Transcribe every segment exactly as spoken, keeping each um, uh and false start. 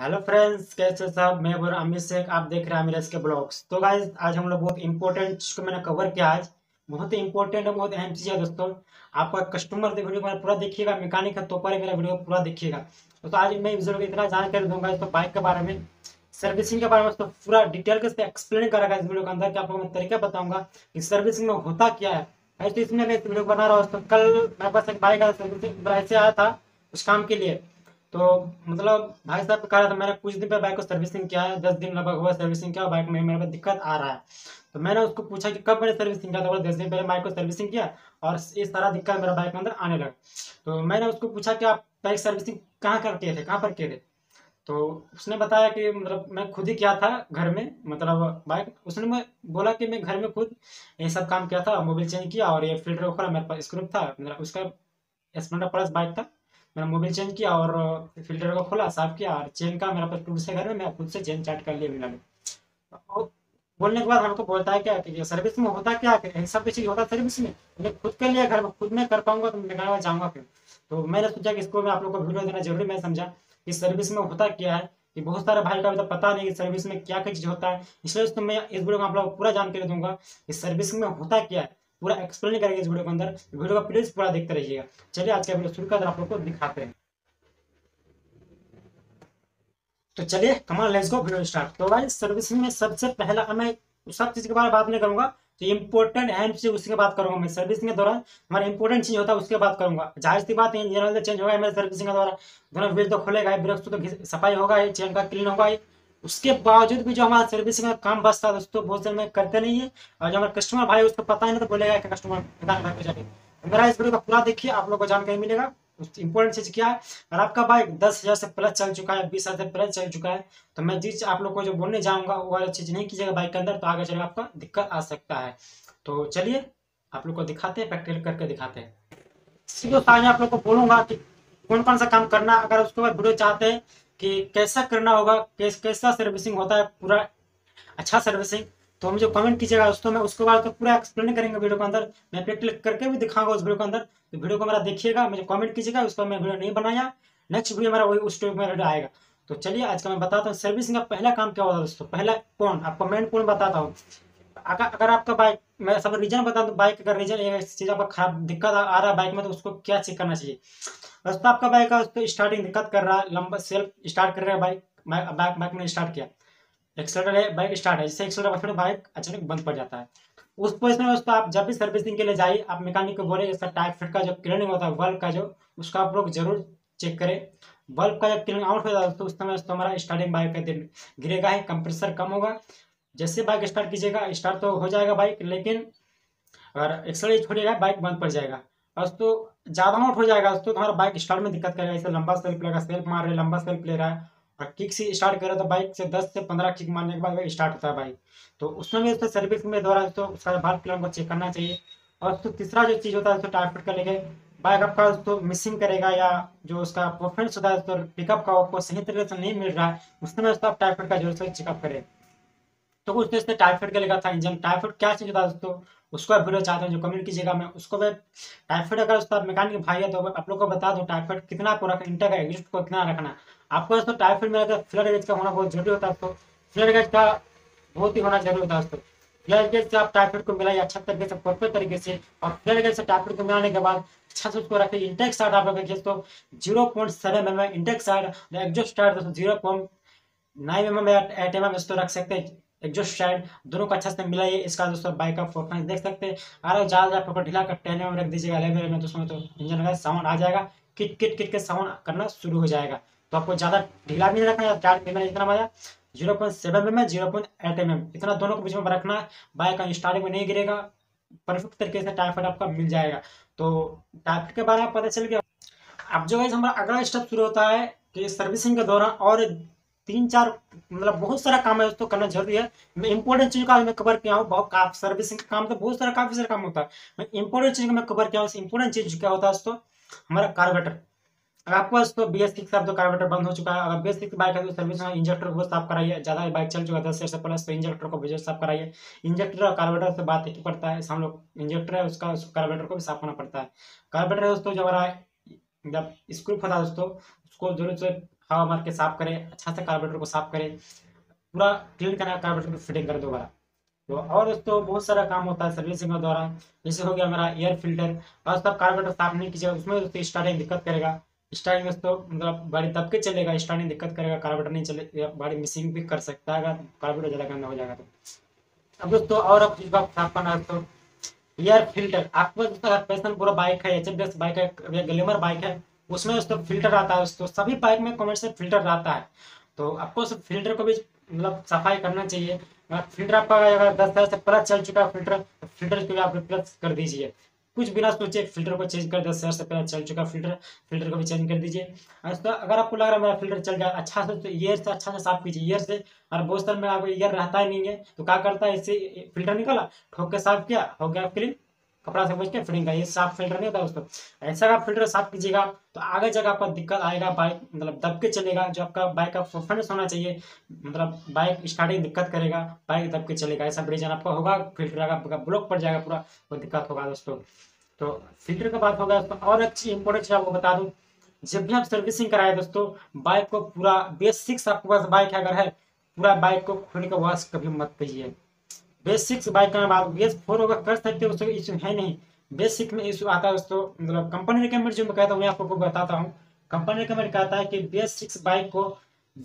Hello friends, कैसे सब? मैं बोल रहा हूँ आमिर शेख, आप देख रहे हैं आमिर एस्के ब्लॉग्स। तो गाइस आज हम लोग बहुत इंपॉर्टेंट को मैंने कवर किया। आज बहुत ही इंपॉर्टेंट और बहुत अहम चीज़ है दोस्तों। आपका कस्टमर देखो वीडियो पूरा देखिएगा, मैकेनिक है तो पर मेरा वीडियो पूरा देखिएगा। तो आज मैं यूजर को इतना जानकारी दूंगा तो बाइक के बारे में, सर्विसिंग के बारे में, तो पूरा डिटेल के एक्सप्लेन करेगा इस वीडियो के अंदर। कि आपको मैं तरीका बताऊँगा कि सर्विसिंग में होता क्या है। ऐसे इसमें मैं वीडियो बना रहा हूँ। तो कल मेरे पास एक बाइक सर्विसिंग ऐसे आया था उस काम के लिए। तो मतलब भाई साहब कह रहा था मैंने कुछ दिन पर बाइक को सर्विसिंग किया है, दस दिन लगभग हुआ सर्विसिंग किया, बाइक में मेरे पास दिक्कत आ रहा है। तो मैंने उसको पूछा कि कब मैंने सर्विसिंग किया, तो बोला दस दिन पहले बाइक को सर्विसिंग किया और ये सारा दिक्कत मेरा बाइक के अंदर आने लगा। तो मैंने उसको पूछा कि आप बाइक सर्विसिंग कहाँ कर किए थे, कहाँ पर किए थे? तो उसने बताया कि मतलब मैं खुद ही किया था घर में, मतलब बाइक उसने बोला कि मैं घर में खुद ये सब काम किया था, मोबाइल चेंज किया और ये फिल्टर उखड़ा, मेरे पास स्क्रूप था, मतलब उसका स्प्लेंडर प्लस बाइक था, मैंने मोबाइल चेंज किया और फिल्टर को खोला, साफ किया और चेन का मेरा पास टूट से घर में मैं खुद से चेन चाट कर लिया मिला। और बोलने के बाद हमको बोलता है क्या कि सर्विस में होता क्या है, सब चीज़ होता है सर्विस में, मैं खुद कर लिया घर में, खुद मैं कर पाऊंगा तो मैं करना चाहूँगा। फिर तो मैंने सोचा कि इसको मैं आप लोग को वीडियो देना जरूरी। मैं समझा कि सर्विस में होता क्या है, कि बहुत सारे भाई का अभी तक पता नहीं कि सर्विस में क्या क्या चीज़ होता है, इसलिए तो मैं इस वीडियो में आप लोग को पूरा जानकारी दूंगा कि सर्विस में होता क्या है, पूरा एक्सप्लेन करेंगे इस वीडियो के अंदर। वीडियो का प्लीज पूरा देखते रहिएगा। चलिए आज का वीडियो शुरू कर आप लोग को दिखाते हैं। तो चलिए कमाल लेट्स गो वीडियो स्टार्ट। तो भाई सर्विसिंग में सबसे पहला मैं सब चीज के बारे में बात नहीं करूंगा, तो इम्पोर्टेंट अहम चीज उसके बात करूंगा। मैं सर्विसिंग के दौरान हमारा इंपॉर्टेंट चीज होता है उसके बात करूंगा। जाहिर सी बात है इंजन चेंज होगा मेरे सर्विसिंग के द्वारा, दोनों व्हील तो खुलेगा, ब्रेक तो सफाई होगा, चेन का क्लीन होगा। उसके बावजूद भी जो हमारा सर्विसिंग में काम बचता है दोस्तों, बहुत सारे में करते नहीं है। और जो हमारा कस्टमर भाई उसको पता ही नहीं तो बोलेगा कि कस्टमर पता को जाके मेरा इस वीडियो का पूरा देखिए, आप लोग को जानकारी मिलेगा इंपॉर्टेंट चीज क्या है। और आपका बाइक दस हज़ार से प्लस चल चुका है, बीस हज़ार से प्लस चल चुका है, तो मैं जिस आप लोग को जो बोलने जाऊँगा वो चीज़ नहीं कीजिएगा बाइक के अंदर, तो आगे चलेगा आपका दिक्कत आ सकता है। तो चलिए आप लोग को दिखाते हैं, प्रैक्टिकल करके दिखाते हैं। इसी दोस्तों आज आप लोग को बोलूँगा कि कौन कौन सा काम करना, अगर उसके बाद वीडियो चाहते हैं कि कैसा करना होगा, कैस कैसा सर्विसिंग होता है, पूरा अच्छा सर्विसिंग, तो मुझे कमेंट कीजिएगा दोस्तों। मैं उसके बाद तो पूरा एक्सप्लेन करेंगे वीडियो के अंदर, मैं प्रैक्टिकल करके भी दिखाऊंगा उस वीडियो के अंदर। तो वीडियो को मेरा देखिएगा, मुझे कमेंट कीजिएगा। उसका मैं वीडियो नहीं बनाया, नेक्स्ट वीडियो मेरा वही उस टॉपिक में आएगा। तो चलिए आज का मैं बताता हूँ सर्विसिंग का पहला काम क्या होता है दोस्तों। पहला कौन आपको मेन कौन बताता हूँ। अगर अगर आपका बाइक मैं सब रीजन बताता हूँ, बाइक का रीजन एक चीज़ आपका खराब दिक्कत आ रहा है बाइक में, तो उसको क्या चेक करना चाहिए। दोस्तों आपका बाइक का उसको स्टार्टिंग दिक्कत कर रहा है, लंबा सेल्फ स्टार्ट कर रहा है बाइक, बाइक बाइक में स्टार्ट किया, एक्सेलरेटर है, बाइक स्टार्ट है, जैसे एक्सेलरेटर बाइक अचानक बंद पड़ जाता है। उस पोजिशन में दोस्तों आप जब भी सर्विसिंग के लिए जाइए, आप मैकेनिक को बोले जैसा टायर फिट का जो क्लीनिंग होता है, बल्ब का जो उसका आप लोग जरूर चेक करें। बल्ब का जब क्लीनिंग आउट हो जाता है तो उस समय दोस्तों हमारा स्टार्टिंग बाइक का दिन गिरेगा ही, कंप्रेसर कम होगा। जैसे बाइक स्टार्ट कीजिएगा स्टार्ट तो हो जाएगा बाइक, लेकिन अगर एक्सेलरेटर छोड़िएगा बाइक बंद पड़ जाएगा। दोस्तों ज़्यादा आउट हो जाएगा दोस्तों तो हमारा बाइक स्टार्ट में दिक्कत करेगा। इससे लंबा सेल्फ लेगा, सेल्फ मार रहे, लंबा सेल्फ ले रहा है और किक से स्टार्ट करे तो बाइक से दस से पंद्रह किक मारने के बाद बाइक स्टार्ट होता है बाइक। तो उसमें भी दोस्तों सर्विस में द्वारा दोस्तों सारे बाइक प्लान को चेक करना चाहिए। और दोस्तों तीसरा जो चीज़ होता है दोस्तों टायर फिट का लेके बाइक आपका दोस्तों मिसिंग करेगा, या जो उसका परफॉर्मेंस होता है दोस्तों पिकअप का आपको सही तरीके से नहीं मिल रहा है, उस समय दोस्तों आप टायर फिट का जोर से चेकअप करें। तो कुछ दोस्तों टायर फिट का लेगा था इंजन, टायर फिट क्या चीज़ होता है दोस्तों उसको आप वीडियो चाहते हैं जो कमेंट कीजिएगा। मैं उसको मैं टाइफाइड अगर दोस्तों आप मैकेनिक भाई है तो आप लोग को बता दूं टाइफाइड कितना आपको रखना, इंटेक एग्जिट को कितना रखना आपको दोस्तों। टाइफाइड में अगर फ्लड गेज का होना बहुत जरूरी होता है, तो फ्लड गेज का बहुत ही होना जरूरी होता है दोस्तों। फ्लड गेज से आप टाइफाइड को मिलाइए अच्छा तरीके से, परफेक्ट तरीके से, और फ्लड गेज से टाइफाइड को मिलाने के बाद अच्छा से उसको रखिए। इंटेक साइड आप लोग दोस्तों zero point seven m m intake side, exhaust side दोस्तों zero point nine m m eight m m दोस्तों रख सकते हैं। एग्जॉस्ट साइड दोनों को अच्छा से मिलाइए, इसका दोस्तों बाइक का परफॉर्मेंस देख सकते हैं। अगर ज़्यादा आप लोग ढीला कर टेने में रख दीजिएगा लेवल में, तो उसमें तो इंजन का साउंड आ जाएगा, किट किट किट के साउंड करना शुरू हो जाएगा। तो आपको ज़्यादा ढीला भी नहीं रखना, चार एम एम इतना मजा zero point seven m m zero point eight m m इतना दोनों के बीच में रखना। बाइक का स्टार्टिंग में नहीं गिरेगा, परफेक्ट तरीके से टाइफाइड आपका मिल जाएगा। तो टाइफाइड के बारे में पता चल गया। अब जो है हमारा अगला स्टेप शुरू होता है कि सर्विसिंग के दौरान और तीन चार मतलब बहुत सारा काम है दोस्तों करना जरूरी है। मैं इंपॉर्टेंट चीज़ का मैं कवर किया हूँ, बहुत सर्विसिंग का काम तो बहुत सारा काफी सारा काम होता है। मैं इंपॉर्टेंट चीज़ का मैं कवर किया हूँ। इंपॉर्टेंट चीज़ क्या होता है दोस्तों हमारा कार्बोरेटर। अगर आपको दोस्तों बी एस सिक्स का तो कार्बोरेटर बंद हो चुका है, अगर बी एस सिक्स बाइक है तो सर्विस इंजेक्टर को साफ कराइए। ज़्यादा बाइक चल चुका है दस हज़ार से प्लस, तो इंजेक्टर को भी साफ कराइए। इंजेक्टर और कार्बोरेटर से बात एक ही पड़ता है, हम लोग इंजेक्टर है उसका कार्बोरेटर को भी साफ करना पड़ता है। कार्बोरेटर दोस्तों जो हमारा जब स्क्रू फटा दोस्तों उसको जरूर से हवा मार के साफ करें, अच्छा से कार्बोरेटर को साफ करें, पूरा क्लीन करा कार्बोरेटर को फिटिंग कर दो बारा। तो और दोस्तों बहुत सारा काम होता है सर्विसिंग के द्वारा। जैसे हो गया हमारा एयर फिल्टर, और तब कार्बोरेटर साफ नहीं कीजिएगा उसमें दोस्तों स्टार्टिंग दिक्कत करेगा। स्टार्टिंग दोस्तों मतलब गाड़ी दब के चलेगा, स्टार्टिंग दिक्कत करेगा, कार्बोरेटर नहीं चले, गाड़ी मिसिंग भी कर सकता है, कार्बोरेटर ज़्यादा गंदा हो जाएगा। तो अब दोस्तों और अब जिस बात साफ करना है दोस्तों एयर फिल्टर। आपको दोस्तों पैशन पूरा बाइक है, एच एफ डस बाइक है, ग्लैमर बाइक है, उसमें दोस्तों फिल्टर आता है। दोस्तों सभी बाइक में कॉमर्शियल फिल्टर आता है, तो आपको उस फिल्टर को भी मतलब सफाई करना चाहिए। फिल्टर आपका अगर दस साल से प्लस चल चुका है फिल्टर, तो फिल्टर को भी आप रिप्लेस कर दीजिए, कुछ बिना सोचे फिल्टर को चेंज कर। दस साल से पहले चल चुका फिल्टर फिल्टर को भी चेंज कर दीजिए। तो अगर आपको लग रहा है मेरा फिल्टर चल जाए अच्छा से, तो ईयर से अच्छा से साफ कीजिए ईयर से। और बहुत साल में आपको ईयर रहता ही नहीं है, तो क्या करता है इससे फिल्टर निकाला, ठोक के साफ किया, हो गया क्लीन, कपड़ा से बच के फिटिंग का। ये साफ फिल्टर नहीं होता दोस्तों। ऐसा का फिल्टर साफ कीजिएगा तो आगे जाकर आपका दिक्कत आएगा, बाइक मतलब दब के चलेगा। जो आपका बाइक का परफॉर्मेंस होना चाहिए, मतलब बाइक स्टार्टिंग दिक्कत करेगा, बाइक दब के चलेगा, ऐसा ब्रेजन आपका होगा, फिल्टर आपका ब्लॉक पड़ जाएगा, पूरा वो दिक्कत होगा दोस्तों। तो फिल्टर का बात होगा। और अच्छी इंपॉर्टेंट चीज आपको बता दूँ, जब भी आप सर्विसिंग कराए दोस्तों बाइक को पूरा बेसिक्स, आपके पास बाइक अगर है पूरा बाइक को खोल के वॉश कभी मत कीजिए। बेस सिक्स बाइक का बात बेस फोर होगा कर सकते हो, उसको इशू है नहीं। बेस सिक्स में इशू आता है दोस्तों, मतलब कंपनी रिकमेंड जो मैं कहता हूँ आपको बताता हूँ। कंपनी रिकमेंड कहता है कि बेस सिक्स बाइक को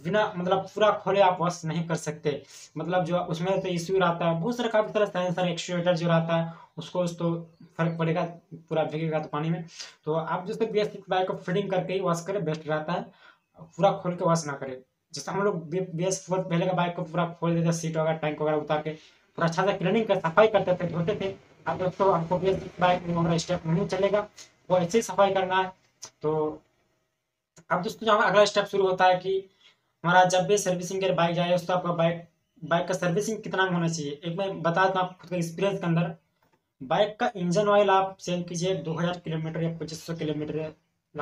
बिना मतलब पूरा खोले आप वॉश नहीं कर सकते, मतलब जो उसमें तो इशू रहता है बहुत सारा, काफी सारा सेंसर एक्चुएटर जो रहता है उसको उसको फर्क पड़ेगा, पूरा भीगेगा तो पानी में। तो आप दोस्तों बेस सिक्स बाइक को फिटिंग करके ही वॉश करें, बेस्ट रहता है, पूरा खोल के वॉश ना करें। जैसे हम लोग बेस फोर पहले का बाइक को पूरा खोल देते, सीट वगैरह टैंक वगैरह उतार के पूरा अच्छा से क्लीनिंग कर सफाई करते थे, धोते थे। अब दोस्तों हमको बेस बाइक में हमारा स्टेप नहीं चलेगा, वो ऐसे ही सफाई करना है। तो अब दोस्तों हमारा अगला स्टेप शुरू होता है कि हमारा जब भी सर्विसिंग के बाइक जाए दोस्तों, आपका बाइक बाइक का सर्विसिंग कितना होना चाहिए। एक मैं बता दूँ आप खुद के एक्सपीरियंस के अंदर, बाइक का इंजन ऑयल आप चेंज कीजिए दो हज़ार किलोमीटर या पच्चीस सौ किलोमीटर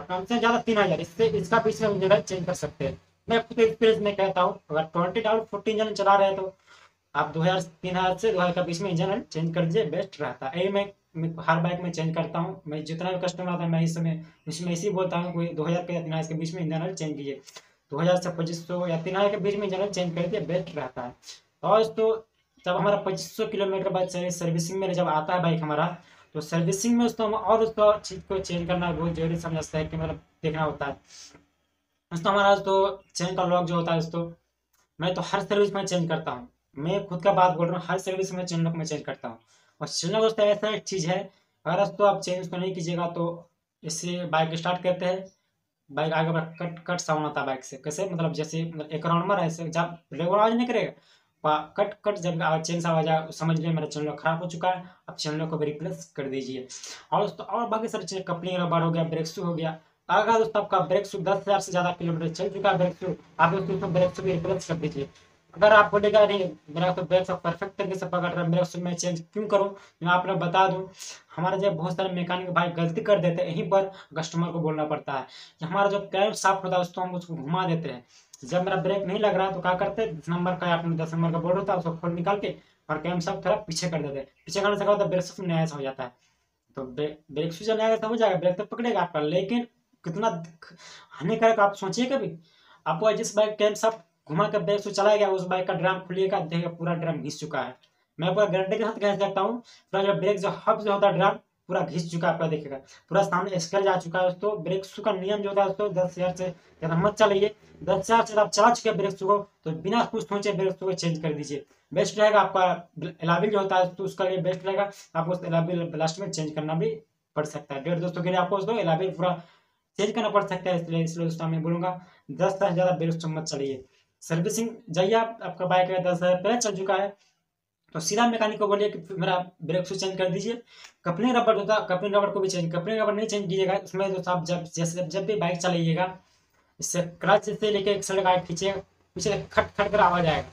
कम से ज़्यादा तीन हज़ार, इससे इसका बीच में इंजन ऑयल चेंज कर सकते हैं। मैं खुद एक्सपीरियंस में कहता हूँ अगर ट्वेंटी डाउन फोर्टी इंजन चला रहे हैं तो आप दो हज़ार तीन हज़ार से दो हज़ार के बीच में इंजन ऑयल चेंज कर दीजिए, बेस्ट रहता है। यही मैं, मैं हर बाइक में चेंज करता हूँ, मैं जितना भी कस्टमर आता है मैं इस समय उसमें इसी बोलता हूँ कोई दो हज़ार या तीन हज़ार के बीच में इंजन ऑयल चेंज कीजिए, दो हज़ार से पच्चीस सौ या तीन हज़ार के बीच में इंजन ऑयल चेंज कर दिए, बेस्ट रहता है। और तो जब हमारा पच्चीस सौ किलोमीटर बाद सर्विसिंग में जब आता है बाइक हमारा, तो सर्विसिंग में उसको हम और उसको चीज़ को चेंज करना बहुत जरूरी समझता है कि मतलब देखना होता है दोस्तों। हमारा तो चेंज का लॉक जो होता है दोस्तों, मैं तो हर सर्विस में चेंज करता हूँ, मैं खुद का बात बोल रहा हूँ, हर सर्विस में चेन लॉक में चेंज करता हूँ। और चेन लॉक दोस्तों ऐसा एक चीज़ है अगर दोस्तों आप चेंज को नहीं कीजिएगा तो इससे बाइक स्टार्ट करते हैं बाइक आगे बढ़ कट कट साउंड आता है बाइक से, कैसे मतलब जैसे एक राउंड मारा ऐसे जब रेगुलर आवाज़ नहीं करेगा कट कट जब चेन आवाज आए समझ लें मेरा चेन लॉक खराब हो चुका है, आप चेन लॉक को भी रिप्लेस कर दीजिए। और दोस्तों और बाकी सारी चीज़ें कपलिंग रबर हो गया, ब्रेक शू हो गया। अगर दोस्तों आपका ब्रेक शू दस हज़ार से ज़्यादा किलोमीटर चल चुका है ब्रेक शू, आप उसको ब्रेक शू भी रिप्लेस कर दीजिए। अगर आप बोलेगा नहीं मेरा तो ब्रेक सब परफेक्ट तरीके से पकड़ रहा है, ब्रेक सब मैं चेंज क्यों करूं। मैं आपको बता दूं हमारे जब बहुत सारे मैकेनिक भाई गलती कर देते हैं, यहीं पर कस्टमर को बोलना पड़ता है कि हमारा जो कैब साफ होता है उसको हम उसको घुमा देते हैं। जब मेरा ब्रेक नहीं लग रहा है तो क्या करते हैं, नंबर का आपने दस नंबर का बोर्ड होता है उसको खोल निकाल के और कैब साफ थोड़ा पीछे कर देते हैं, पीछे करने से क्या होता है ब्रेक सब नया ऐसा हो जाता है। तो ब्रेक शू नया ऐसा हो जाएगा, ब्रेक तो पकड़ेगा आपका, लेकिन कितना हानिकारक आप सोचिए। कभी आपको जिस बाइक कैब साफ घुमा कर ब्रेक शू चला गया उस बाइक का ड्राम खुलिएगा देखेगा पूरा ड्राम घिस चुका है। मैं पूरा गारंटी के साथ कह सकता हूँ पूरा जो ब्रेक जो हब जो होता है ड्राम पूरा घिस चुका है, आपका देखेगा पूरा सामने स्क्रैच आ चुका है दोस्तों। ब्रेक शू का नियम जो होता है दोस्तों दस हज़ार से ज़्यादा मत चलाइए, दस हज़ार से आप चला चुके ब्रेक शू को तो बिना कुछ सोचे ब्रेक शू को चेंज कर दीजिए, बेस्ट रहेगा। आपका एलाबिल जो होता है तो उसका लिए बेस्ट रहेगा, आपको उस एलाबिल लास्ट में चेंज करना भी पड़ सकता है। डेढ़ दोस्तों के लिए आपको दोस्तों एलाबिल पूरा चेंज करना पड़ सकता है, इसलिए इसलिए दोस्तों मैं बोलूँगा दस हज़ार से ज़्यादा ब्रेक शू मत चलाइए। सर्विसिंग जाइए आप, आपका बाइक है दस हज़ार पहले चल चुका है तो सीधा मैकेनिक को बोलिए कि मेरा ब्रेक शू चेंज कर दीजिए। कपलिंग रबर होता है कपलिंग रबर को भी चेंज कपलिंग रबर नहीं चेंज कीजिएगा उसमें दोस्तों। आप जब जैसे जब भी बाइक चलाइएगा इससे क्लच से लेकर एक साइड गाइड खींचिएगा पीछे खट खट कर आवाज़ आएगा,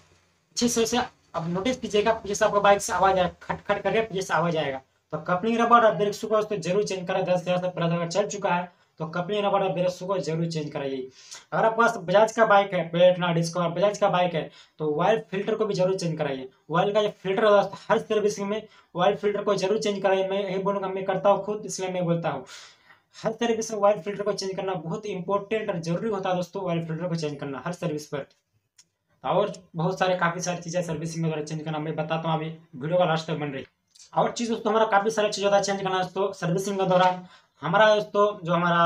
अच्छे से उसे अब नोटिस कीजिएगा पीछे से आपका बाइक से आवाज़ आएगा खट खट करके पीछे से आवाज़ आएगा। तो कपलिंग रबर और ब्रेक शू को उसको जरूर चेंज करा, दस हज़ार से पंद्रह हज़ार चल चुका है तो कपलिंग रबर और ब्रेक शू को जरूर चेंज कराइए। अगर आपके पास बजाज का बाइक है, प्लेटिना डिस्कवर बजाज का बाइक है तो ऑयल फिल्टर को भी जरूर चेंज कराइए। ऑयल का जो फिल्टर होता है हर सर्विसिंग में ऑयल फिल्टर को जरूर चेंज कराइए, मैं यही बोलूँगा, मैं करता हूँ खुद इसलिए मैं बोलता हूँ। हर तरीके से ऑयल फिल्टर को चेंज करना बहुत इंपॉर्टेंट और जरूरी होता है दोस्तों। ऑयल फिल्टर को चेंज करना हर सर्विस पर, और बहुत सारे काफ़ी सारी चीज़ें सर्विसिंग वगैरह चेंज करना मैं बताता हूँ अभी वीडियो का लास्ट तक बन रही। और चीज़ दोस्तों हमारा काफ़ी सारा चीज़ होता है चेंज करना दोस्तों सर्विसिंग के दौरान। हमारा दोस्तों जो हमारा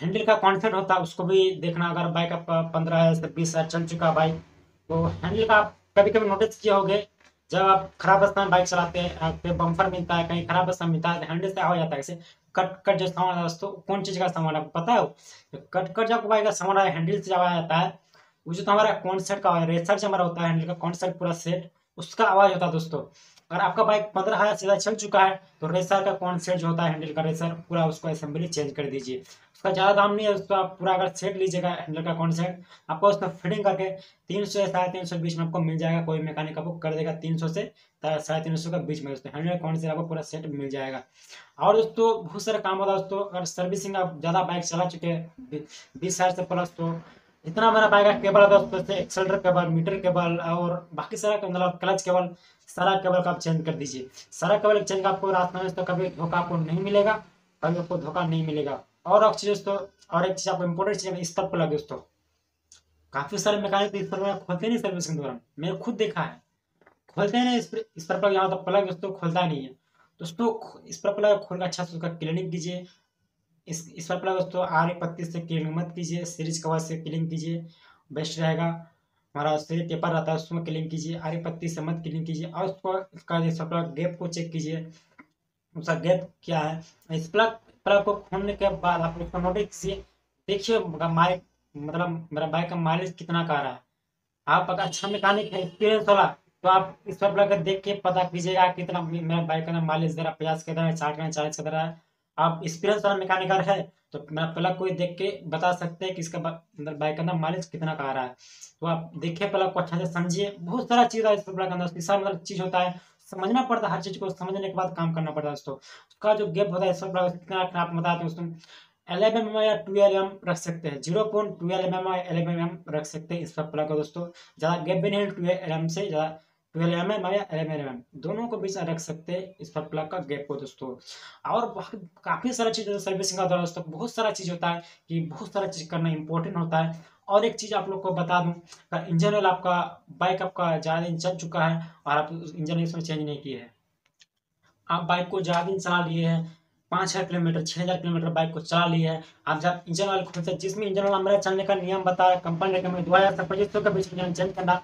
हैंडल का कॉन्फिडेंट होता है उसको भी देखना। अगर बाइक आपका पंद्रह से बीस साल चल चुका बाइक, तो हैंडल का आप कभी कभी नोटिस किए होंगे, जब आप खराब रास्ता में बाइक चलाते हैं, आप पे बम्फर मिलता है, कहीं खराब रास्ता मिलता है, हैंडल से आ जाता है ऐसे कट कट जो सामान आता है दोस्तों। कौन चीज़ का सामान आपको पता है? कट कट जब बाइक का सामान आया हैंडल से आवाज आता है, वो जो तो हमारा कॉन्सेट का रेसर हमारा होता है हैंडल का कॉन्सेट पूरा सेट, उसका आवाज़ होता है दोस्तों। अगर आपका बाइक पंद्रह हज़ार सीधा चल चुका है तो रेसर का कॉन्सेट जो होता है हैंडल का रेसर पूरा उसको असेंबली चेंज कर दीजिए। उसका ज़्यादा दाम नहीं है दोस्तों, आप पूरा अगर सेट लीजिएगा हैंडल का कॉन्सेट, आपको उसमें फिटिंग करके तीन सौ से साढ़े तीन सौ के बीच में आपको मिल जाएगा। कोई मैकेनिक आपको कर देगा तीन सौ से साढ़े तीन सौ के बीच में दोस्तों हैंडल का कॉन्सेट आपको पूरा सेट मिल जाएगा। और दोस्तों बहुत सारा काम होता है दोस्तों। अगर सर्विसिंग आप ज़्यादा बाइक चला चुके हैं बीस हज़ार से प्लस, तो इतना मेरा बाइक का केबल है दोस्तों, से एक्सेलरेटर केबल, मीटर केबल और बाकी सारा मतलब क्लच केबल, सारा केबल का आप चेंज कर दीजिए। सारा केबल चेंज आपको रास्ते में तो कभी धोखा आपको नहीं मिलेगा, कभी आपको धोखा नहीं मिलेगा। और एक चीज़ दोस्तों, और एक चीज़ आपको इम्पोर्टेंट चीज़ इस पर लगे दोस्तों, काफ़ी सारे मैकेनिक इस पर खोलते नहीं सर्विस के दौरान, मैंने खुद देखा है खोलते नहीं इस पर इस पर प्लग। यहाँ तो प्लग दोस्तों खोलता नहीं है दोस्तों, इस पर प्लग खोल अच्छा से उसका क्लीनिंग कीजिए। इस इस पर प्लग दोस्तों आर एक पत्ती से क्लीनिंग मत कीजिए, सीरीज कवर से क्लीनिंग कीजिए, बेस्ट रहेगा। हमारा सीरीज पेपर रहता है उसमें क्लीनिंग कीजिए, आर एक पत्ती से मत क्लीनिंग कीजिए। और उसको इसका इस प्लग गैप को चेक कीजिए, उसका गैप क्या है। इस प्लग प्लग को खोलने के बाद आप उसको नोटिस कीजिए, देखिए माइक मतलब मेरा बाइक का माइलेज कितना का रहा है। आप अगर अच्छा मैकेनिक है, एक्सपीरियंस वाला, तो आप इस पर प्लग देख के पता कीजिएगा कितना मेरा बाइक का माइलेज दे रहा है, पचास का दे रहा है, साठ का, चालीस का दे रहा है। आप एक्सपीरियंस वाला मैकेनिकल है तो मेरा प्लग को देख के बता सकते हैं कि इसका अंदर बाइक का अंदर माइलेज कितना का आ रहा है। तो आप देखिए प्लग को अच्छा से समझिए, बहुत सारा चीज़ है इस प्लग के अंदर, उसकी सारी मतलब चीज़ होता है, समझना पड़ता है। हर चीज़ को समझने के बाद काम करना पड़ता है दोस्तों। उसका जो गैप होता है इस प्लग कितना आप बताते हैं दोस्तों, एलेवन एम एम या टू एल एम रख सकते हैं, zero point two L M M या एलेवन एम एम रख सकते हैं इस प्लग को दोस्तों। ज़्यादा गैप भी नहीं है, टू एल एम से ज़्यादा ट्वेल्व एम एम या एलेवन एम एम दोनों को बीच रख सकते हैं इस पर प्लग का गैप को दोस्तों। और काफ़ी सारा चीज़ सर्विसिंग का दौरान दोस्तों बहुत सारा चीज़ होता है कि बहुत सारा चीज़ करना इंपॉर्टेंट होता है। और एक चीज़ आप लोग को बता दूं, अगर इंजन ऑयल आपका बाइक आपका ज़्यादा दिन चल चुका है और आप इंजन ऑयल इसमें चेंज नहीं किए हैं, आप बाइक को ज़्यादा दिन चला लिए हैं, पाँच हज़ार किलोमीटर छः हज़ार किलोमीटर बाइक को चला लिए है, आप जब इंजन ऑयल खोलते हैं, जिसमें इंजन ऑयल हमारा चलने का नियम बताया कंपनी रिकमेंड दो हज़ार से पच्चीस सौ के बीच इंजन चेंज करना,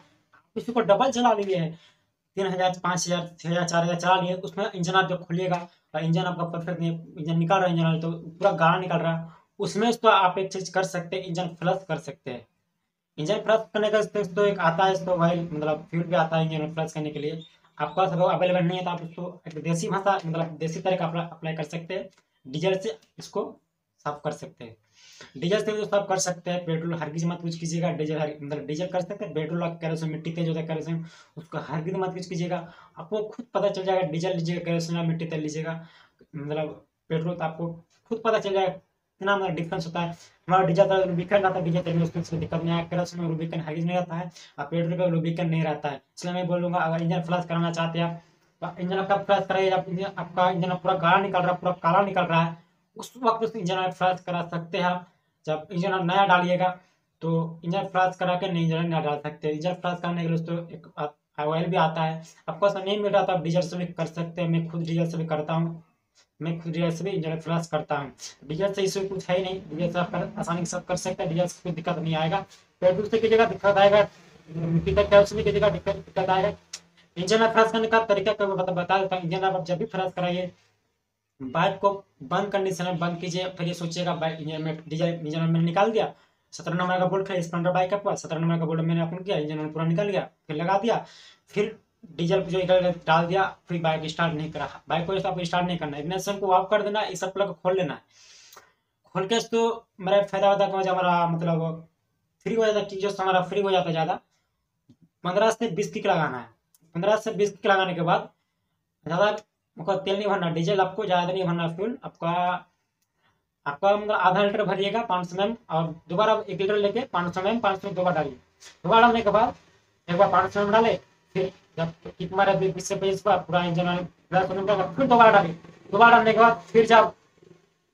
किसी को डबल चला लिए है, तीन हज़ार पाँच हज़ार छः हज़ार चार हज़ार चला लिए, उसमें इंजन आप जब खोलिएगा और इंजन आपका परफेक्ट नहीं, इंजन निकाल रहा है, इंजन तो पूरा गाढ़ा निकल रहा है, उसमें तो आप एक चीज़ कर सकते हैं, इंजन फ्लश कर सकते हैं। इंजन फ्लश करने का तो एक आता है तो ऑयल मतलब फ्यूल भी आता है इंजन फ्लश करने के लिए। आपका सब अवेलेबल नहीं है तो आप उसको एक देसी भाषा मतलब देसी तरीका अप्लाई कर सकते हैं, डीजल से इसको साफ कर सकते हैं। डीजल से भी साफ कर सकते हैं, पेट्रोल हरगिज मत कुछ कीजिएगा, डीजल मतलब डीजल कर सकते हैं, पेट्रोल कैरोसिन मिट्टी तेज होता है कैरोसिन, उसका हरगिज मत कुछ कीजिएगा। आपको खुद पता चल जाएगा डीजल लीजिएगा कैरोसिन या मिट्टी तेल लीजिएगा मतलब पेट्रोल, तो आपको खुद पता चल जाएगा कितना मतलब डिफरेंस होता है। हमारा डीजल का लुब्रिकेंट रहता है, डीजल तेल में उसमें दिक्कत नहीं आया, कैरोसिन में लुब्रिकेंट हरगिज नहीं रहता है और पेट्रोल का लुब्रिकेंट नहीं रहता है। इसलिए मैं बोलूँगा अगर इंजन फ्लश कराना चाहते हैं आप, इंजन आपका फ्लश कराइए, आपका इंजन पूरा गाढ़ा निकल रहा है, पूरा काला निकल रहा है, उस वक्त उस इंजन ऑयल फ्लश करा सकते हैं आप। जब इंजन ऑयल नया डालिएगा तो इंजन फ्लश करा के नहीं इंजन नया डाल सकते हैं। इंजन फ्लश कराने के लिए दोस्तों एक ऑयल भी आता है, आपको ऐसा नहीं मिल रहा तो आप डीजल से भी कर सकते हैं। मैं खुद डीजल से भी करता हूँ, मैं खुद डीजल से भी इंजन ऑयल फ्लश करता हूँ। डीजल से इसमें कुछ है ही नहीं, डीजल से आप आसानी से कर सकते हैं, डीजल से कोई दिक्कत नहीं आएगा। पेट्रोल से कीजिएगा दिक्कत आएगा, कैरोसिन कीजिएगा दिक्कत आएगा। इंजन ऑयल फ्लश करने का तरीका बता देता हूँ। इंजन ऑयल आप जब भी फ्लश कराइए बाइक को बंद कंडीशन में बंद कीजिए, फिर ये सोचिएगा बाइक इंजन में डीजल इंजन में मैंने निकाल दिया, सत्रह नंबर का बोल्ट है स्प्लेंडर बाइक का पास, सत्रह नंबर का बोल्ट मैंने अपन किया, इंजन में पूरा निकल गया, फिर लगा दिया, फिर डीजल जो निकल डाल दिया, फिर बाइक स्टार्ट नहीं करा। बाइक को आपको स्टार्ट नहीं करना, इग्निशन को ऑफ कर देना, इस सब प्लग खोल लेना है। खोल के तो मेरा फायदा होता है, हमारा मतलब फ्री हो जाता है, जो हमारा फ्री हो जाता है। ज़्यादा पंद्रह से बीस किक लगाना है, पंद्रह से बीस किक लगाने के बाद ज़्यादा आपका तेल नहीं भरना, डीजल आपको ज़्यादा नहीं भरना, फ्यूल आपका आपका मतलब आधा लीटर भरिएगा पाँच सौ एम एम, और दोबारा एक लीटर लेके पाँच सौ एम एम पाँच सौ दोबारा डालिए। दोबारा डालने के बाद एक बार पाँच सौ एम एम डाले, फिर जब किक मारे बीस से पच्चीस बार पूरा इंजन फिर दोबारा डालिए। दोबारा डालने के बाद फिर जब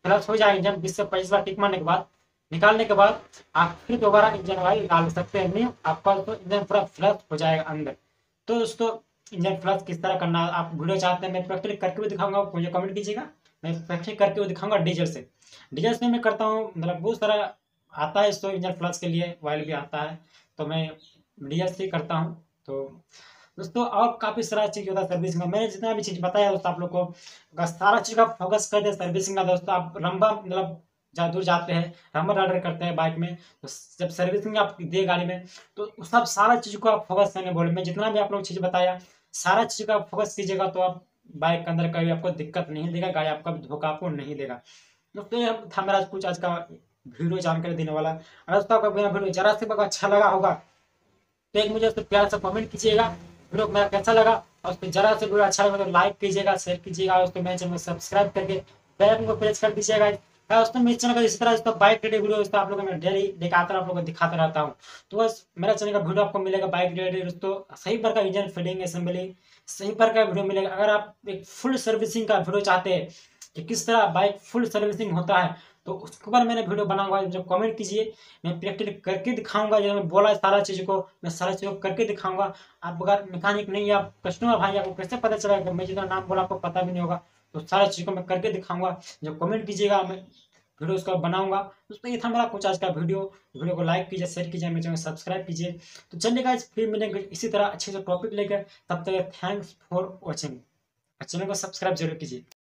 गलत हो जाए इंजन बीस से पच्चीस बार टिक मारने के बाद, निकालने के बाद आप फिर दोबारा इंजन ऑयल डाल सकते हैं, नहीं आपका तो इंजन पूरा फ्लश हो जाएगा अंदर। तो दोस्तों इंजन फ्लश किस तरह करना आप वीडियो चाहते हैं, मैं प्रैक्टिकल करके भी दिखाऊंगा, मुझे कमेंट कीजिएगा, मैं प्रैक्टिकल करके भी दिखाऊंगा डीजल से। डीजल से मैं करता हूँ, मतलब बहुत सारा आता है तो इंजन फ्लश के लिए ऑयल भी आता है, तो मैं डीजल से करता हूँ। तो दोस्तों और काफ़ी सारा चीज़ होता है सर्विसिंग में, मैंने जितना भी चीज़ बताया दोस्तों आप लोग को, अगर सारा चीज़ का फोकस कर दे सर्विसिंग का दोस्तों, आप लंबा मतलब जहाँ दूर जाते हैं नंबर ऑर्डर करते हैं बाइक में, तो जब सर्विसिंग आप दे गाड़ी में तो सब सारा चीज़ को आप फोकस करने बोले, मैं जितना भी आप लोग चीज़ बताया सारा चीज़ का फोकस कीजिएगा तो आप बाइक के अंदर कभी आपको दिक्कत नहीं देगा, गाड़ी आपका धोखा आपको नहीं देगा। दोस्तों ये था मेरा कुछ आज का वीडियो जानकारी देने वाला। अगर दोस्तों आपका मेरा वीडियो जरा से बहुत अच्छा लगा होगा तो एक मुझे उसको प्यार से कमेंट कीजिएगा वीडियो मेरा कैसा लगा, और उस पर जरा से वीडियो अच्छा लगा तो लाइक कीजिएगा, शेयर कीजिएगा, और उसको मेरे चैनल को सब्सक्राइब करके बेल आइकन को प्रेस कर दीजिएगा। दोस्तों मेरे चैनल का इसी तरह दोस्तों बाइक रिलेटेड वीडियो दोस्तों आप लोगों को मैं डेली दिखाता आप लोगों को दिखाता रहता हूँ। तो बस मेरा चैनल का वीडियो आपको मिलेगा बाइक रिलेटेड दोस्तों, सही पर का इंजन फिटिंग असेंबली सही पर का वीडियो मिलेगा। अगर आप एक फुल सर्विसिंग का वीडियो चाहते हैं कि किस तरह बाइक फुल सर्विसिंग होता है तो उसके ऊपर मैंने वीडियो बना हुआ है, जो कमेंट कीजिए, मैं प्रैक्टिकल करके दिखाऊंगा, जो मैं बोला सारा चीज़ को मैं सारा चीज़ को करके दिखाऊंगा। आप अगर मैकेनिक नहीं आप कस्टमर भाई आपको कैसे पता चलेगा, मैं जितना नाम बोला आपको पता भी नहीं होगा, तो सारा चीज़ को मैं करके दिखाऊंगा, जो कमेंट कीजिएगा मैं वीडियो उसका बनाऊंगा। दोस्तों ये था मेरा कुछ आज का वीडियो, वीडियो को लाइक कीजिए, शेयर कीजिए, मेरे चैनल को सब्सक्राइब कीजिए। तो चलिएगा फिर मिलेंगे इसी तरह अच्छे से टॉपिक लेकर, तब तक थैंक्स फॉर वॉचिंग, चैनल को सब्सक्राइब जरूर कीजिए।